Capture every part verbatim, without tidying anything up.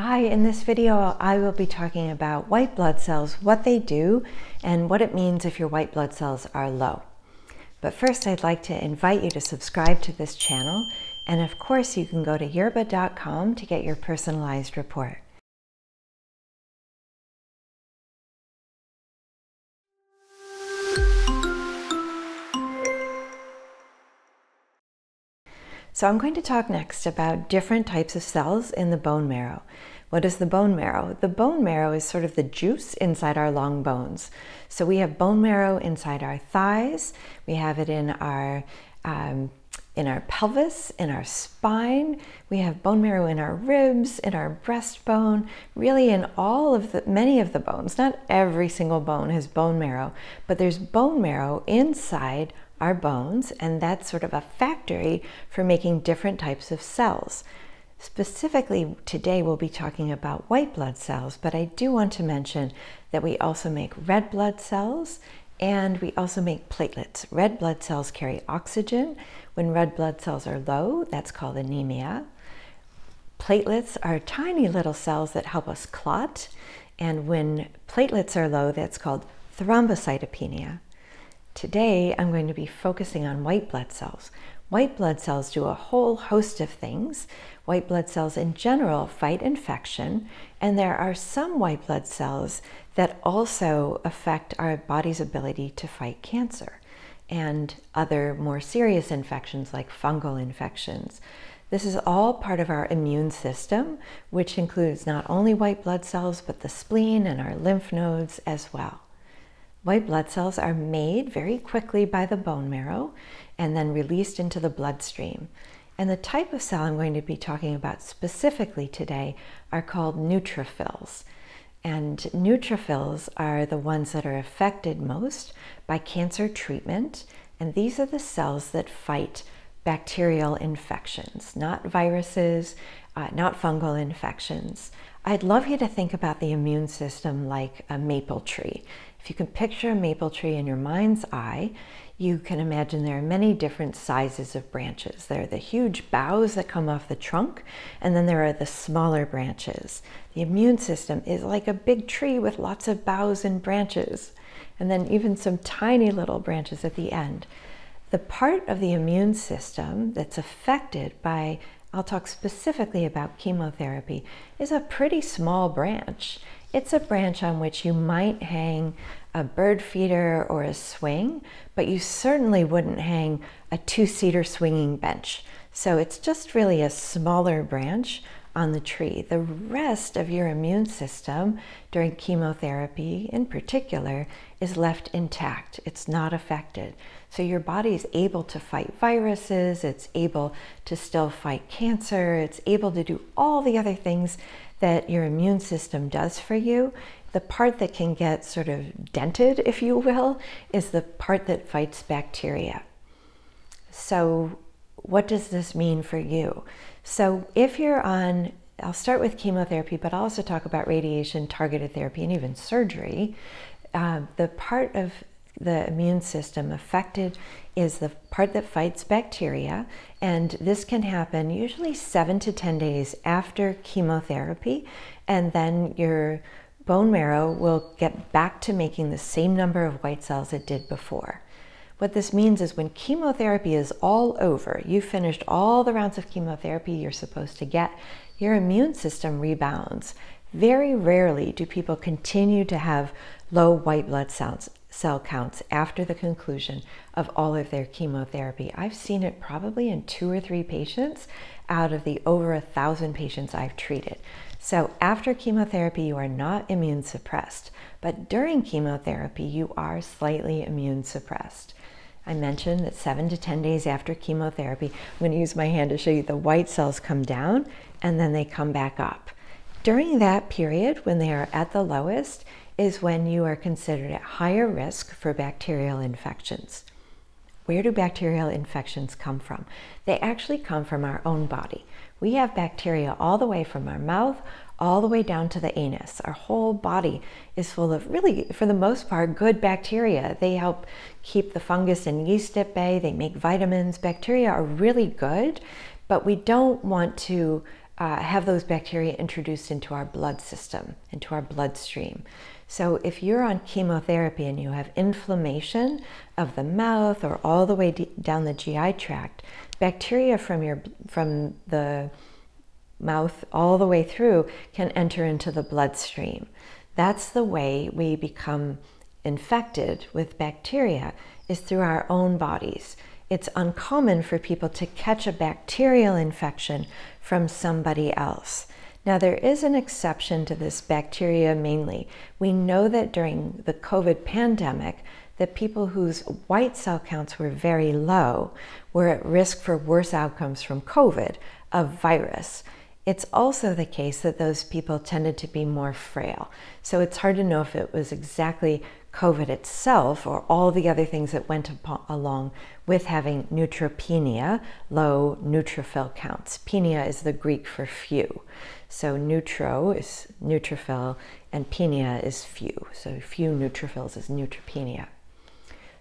Hi, in this video, I will be talking about white blood cells, what they do, and what it means if your white blood cells are low. But first, I'd like to invite you to subscribe to this channel. And of course, you can go to yerbba dot com to get your personalized report. So I'm going to talk next about different types of cells in the bone marrow. What is the bone marrow? The bone marrow is sort of the juice inside our long bones. So we have bone marrow inside our thighs, we have it in our, um, in our pelvis, in our spine, we have bone marrow in our ribs, in our breastbone, really in all of the, many of the bones. Not every single bone has bone marrow, but there's bone marrow inside our bones, and that's sort of a factory for making different types of cells. Specifically, today we'll be talking about white blood cells, but I do want to mention that we also make red blood cells and we also make platelets. Red blood cells carry oxygen. When red blood cells are low, that's called anemia. Platelets are tiny little cells that help us clot, and when platelets are low, that's called thrombocytopenia. Today, I'm going to be focusing on white blood cells. White blood cells do a whole host of things. White blood cells in general fight infection, and there are some white blood cells that also affect our body's ability to fight cancer and other more serious infections like fungal infections. This is all part of our immune system, which includes not only white blood cells, but the spleen and our lymph nodes as well. White blood cells are made very quickly by the bone marrow and then released into the bloodstream. And the type of cell I'm going to be talking about specifically today are called neutrophils. And neutrophils are the ones that are affected most by cancer treatment. And these are the cells that fight bacterial infections, not viruses, uh, not fungal infections. I'd love you to think about the immune system like a maple tree. If you can picture a maple tree in your mind's eye, you can imagine there are many different sizes of branches. There are the huge boughs that come off the trunk, and then there are the smaller branches. The immune system is like a big tree with lots of boughs and branches, and then even some tiny little branches at the end. The part of the immune system that's affected by, I'll talk specifically about chemotherapy, is a pretty small branch. It's a branch on which you might hang a bird feeder or a swing, but you certainly wouldn't hang a two-seater swinging bench. So it's just really a smaller branch on the tree. The rest of your immune system during chemotherapy in particular is left intact. It's not affected. So your body is able to fight viruses, it's able to still fight cancer, it's able to do all the other things that your immune system does for you. The part that can get sort of dented, if you will, is the part that fights bacteria. So what does this mean for you? So if you're on, I'll start with chemotherapy, but I'll also talk about radiation, targeted therapy, and even surgery. Uh, the part of the immune system affected is the part that fights bacteria, and this can happen usually seven to ten days after chemotherapy, and then your bone marrow will get back to making the same number of white cells it did before. What this means is when chemotherapy is all over, you've finished all the rounds of chemotherapy you're supposed to get, your immune system rebounds. Very rarely do people continue to have low white blood cells. cell counts after the conclusion of all of their chemotherapy. I've seen it probably in two or three patients out of the over a thousand patients I've treated. So after chemotherapy, you are not immune suppressed, but during chemotherapy, you are slightly immune suppressed. I mentioned that seven to ten days after chemotherapy, I'm going to use my hand to show you the white cells come down and then they come back up. During that period, when they are at the lowest, is when you are considered at higher risk for bacterial infections. Where do bacterial infections come from? They actually come from our own body. We have bacteria all the way from our mouth, all the way down to the anus. Our whole body is full of really, for the most part, good bacteria. They help keep the fungus and yeast at bay. They make vitamins. Bacteria are really good, but we don't want to uh, have those bacteria introduced into our blood system, into our bloodstream. So if you're on chemotherapy and you have inflammation of the mouth or all the way down the G I tract, bacteria from your from the mouth all the way through can enter into the bloodstream. That's the way we become infected with bacteria, is through our own bodies. It's uncommon for people to catch a bacterial infection from somebody else. Now, there is an exception to this, bacteria mainly. We know that during the COVID pandemic, that people whose white cell counts were very low were at risk for worse outcomes from COVID, a virus. It's also the case that those people tended to be more frail. So it's hard to know if it was exactly COVID itself or all the other things that went along with having neutropenia, low neutrophil counts. Penia is the Greek for few. So neutro is neutrophil and penia is few. So few neutrophils is neutropenia.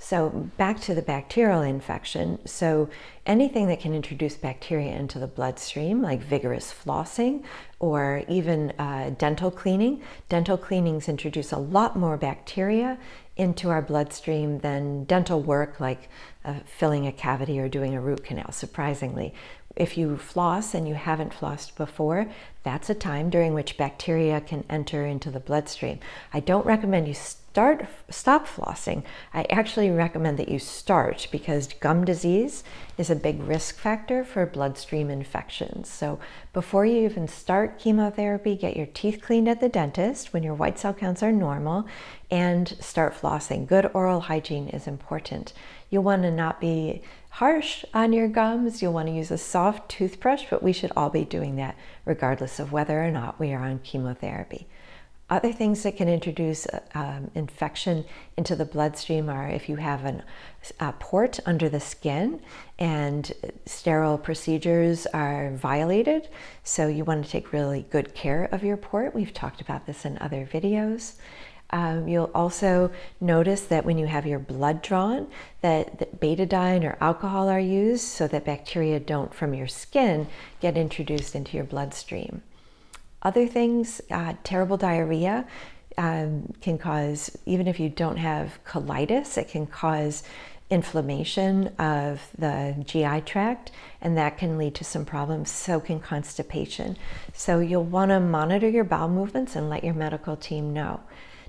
So back to the bacterial infection. So anything that can introduce bacteria into the bloodstream, like vigorous flossing or even uh, dental cleaning. Dental cleanings introduce a lot more bacteria into our bloodstream than dental work, like uh, filling a cavity or doing a root canal, surprisingly. If you floss and you haven't flossed before, that's a time during which bacteria can enter into the bloodstream. I don't recommend you start, stop flossing. I actually recommend that you start, because gum disease is a big risk factor for bloodstream infections. So before you even start chemotherapy, get your teeth cleaned at the dentist when your white cell counts are normal and start flossing. Good oral hygiene is important. You'll want to not be harsh on your gums. You'll want to use a soft toothbrush, but we should all be doing that regardless of whether or not we are on chemotherapy. Other things that can introduce um, infection into the bloodstream are if you have an, a port under the skin and sterile procedures are violated. So you want to take really good care of your port. We've talked about this in other videos. Um, you'll also notice that when you have your blood drawn, that, that betadine or alcohol are used so that bacteria don't, from your skin, get introduced into your bloodstream. Other things, uh, terrible diarrhea um, can cause, even if you don't have colitis, it can cause inflammation of the G I tract, and that can lead to some problems. So can constipation. So you'll want to monitor your bowel movements and let your medical team know.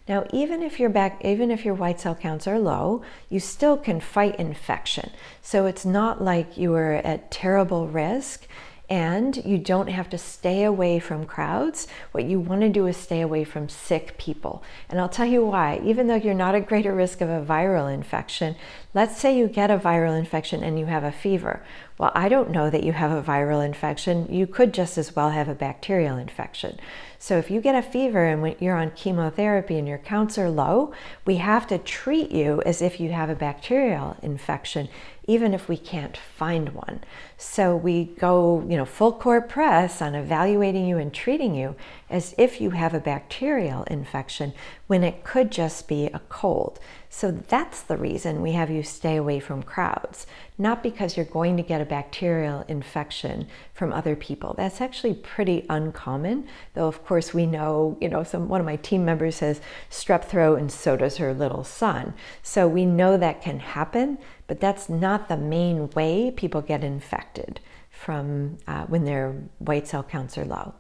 Now, even if your back, even if your white cell counts are low, you still can fight infection. So it's not like you are at terrible risk, and you don't have to stay away from crowds. What you want to do is stay away from sick people. And I'll tell you why. Even though you're not at greater risk of a viral infection, let's say you get a viral infection and you have a fever. Well, I don't know that you have a viral infection. You could just as well have a bacterial infection. So if you get a fever and when you're on chemotherapy and your counts are low, we have to treat you as if you have a bacterial infection, even if we can't find one. So we go, you know, full court press on evaluating you and treating you as if you have a bacterial infection when it could just be a cold. So that's the reason we have you stay away from crowds, not because you're going to get a bacterial infection from other people. That's actually pretty uncommon, though of course we know, you know, some, one of my team members has strep throat and so does her little son. So we know that can happen, but that's not the main way people get infected from uh, when their white cell counts are low.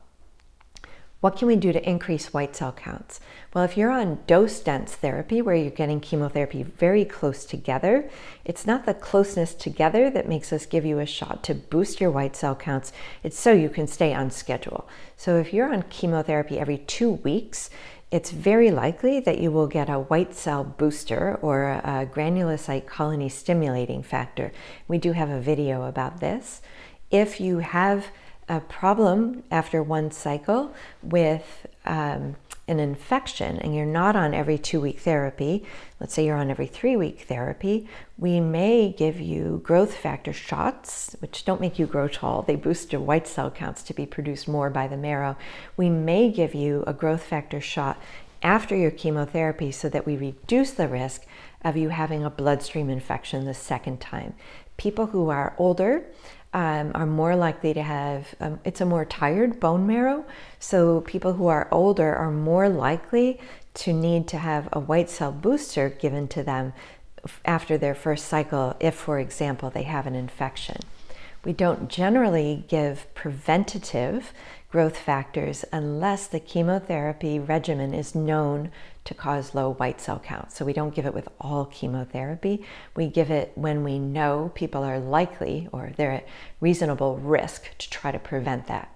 What can we do to increase white cell counts? Well, if you're on dose-dense therapy, where you're getting chemotherapy very close together, it's not the closeness together that makes us give you a shot to boost your white cell counts. It's so you can stay on schedule. So if you're on chemotherapy every two weeks, it's very likely that you will get a white cell booster or a granulocyte colony stimulating factor. We do have a video about this. If you have a problem after one cycle with um, an infection and you're not on every two-week therapy, let's say you're on every three-week therapy, we may give you growth factor shots, which don't make you grow tall. They boost your white cell counts to be produced more by the marrow. We may give you a growth factor shot after your chemotherapy so that we reduce the risk of you having a bloodstream infection the second time. People who are older um, are more likely to have, um, it's a more tired bone marrow. So people who are older are more likely to need to have a white cell booster given to them after their first cycle if, for example, they have an infection. We don't generally give preventative growth factors unless the chemotherapy regimen is known to cause low white cell counts. So we don't give it with all chemotherapy. We give it when we know people are likely or they're at reasonable risk to try to prevent that.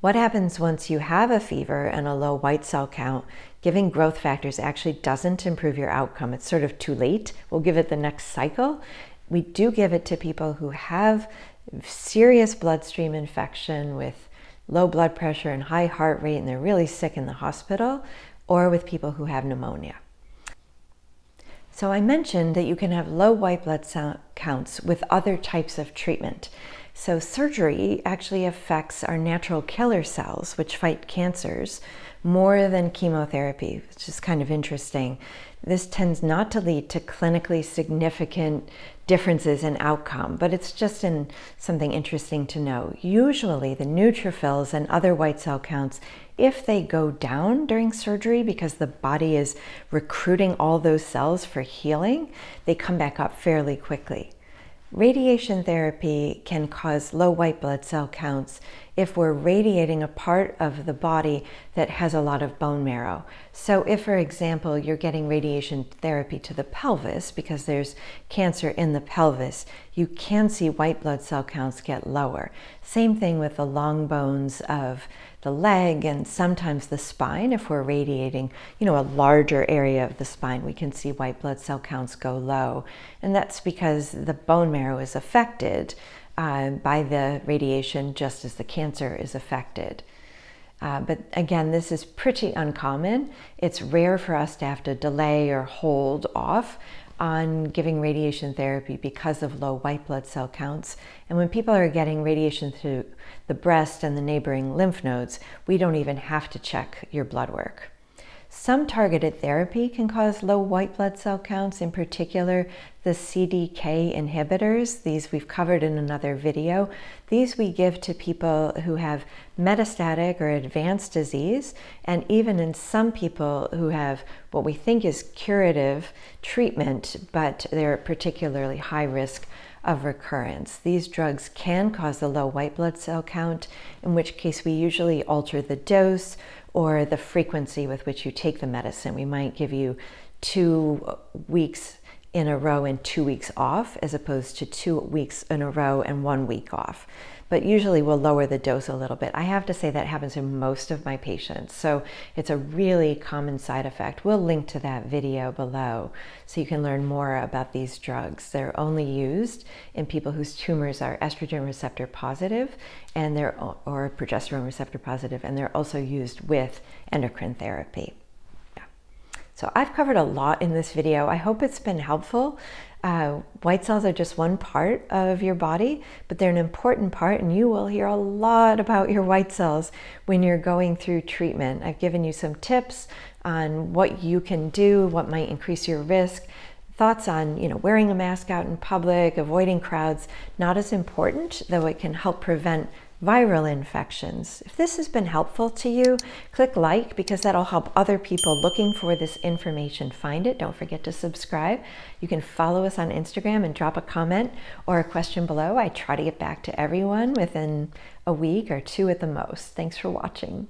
What happens once you have a fever and a low white cell count? Giving growth factors actually doesn't improve your outcome. It's sort of too late. We'll give it the next cycle. We do give it to people who have serious bloodstream infection with low blood pressure and high heart rate, and they're really sick in the hospital, or with people who have pneumonia. So I mentioned that you can have low white blood cell counts with other types of treatment. So surgery actually affects our natural killer cells, which fight cancers, more than chemotherapy, which is kind of interesting. This tends not to lead to clinically significant differences in outcome, but it's just in something interesting to know. Usually the neutrophils and other white cell counts, if they go down during surgery because the body is recruiting all those cells for healing, they come back up fairly quickly. Radiation therapy can cause low white blood cell counts if we're radiating a part of the body that has a lot of bone marrow. So if, for example, you're getting radiation therapy to the pelvis because there's cancer in the pelvis, you can see white blood cell counts get lower. Same thing with the long bones of the leg and sometimes the spine. If we're radiating, you know, a larger area of the spine, we can see white blood cell counts go low. And that's because the bone marrow is affected uh, by the radiation just as the cancer is affected. Uh, but again, this is pretty uncommon. It's rare for us to have to delay or hold off on giving radiation therapy because of low white blood cell counts. And when people are getting radiation through the breast and the neighboring lymph nodes, we don't even have to check your blood work. Some targeted therapy can cause low white blood cell counts, in particular the C D K inhibitors. These we've covered in another video. These we give to people who have metastatic or advanced disease, and even in some people who have what we think is curative treatment, but they're at particularly high risk of recurrence. These drugs can cause a low white blood cell count, in which case we usually alter the dose or the frequency with which you take the medicine. We might give you two weeks in a row and two weeks off, as opposed to two weeks in a row and one week off. But usually we'll lower the dose a little bit. I have to say that happens in most of my patients. So it's a really common side effect. We'll link to that video below so you can learn more about these drugs. They're only used in people whose tumors are estrogen receptor positive and they're, or progesterone receptor positive, and they're also used with endocrine therapy. So I've covered a lot in this video. I hope it's been helpful. Uh, white cells are just one part of your body, but they're an important part, and you will hear a lot about your white cells when you're going through treatment. I've given you some tips on what you can do, what might increase your risk, thoughts on, you know, wearing a mask out in public, avoiding crowds, not as important, though it can help prevent viral infections. If this has been helpful to you, click like, because that'll help other people looking for this information find it. Don't forget to subscribe. You can follow us on Instagram and drop a comment or a question below. I try to get back to everyone within a week or two at the most. Thanks for watching.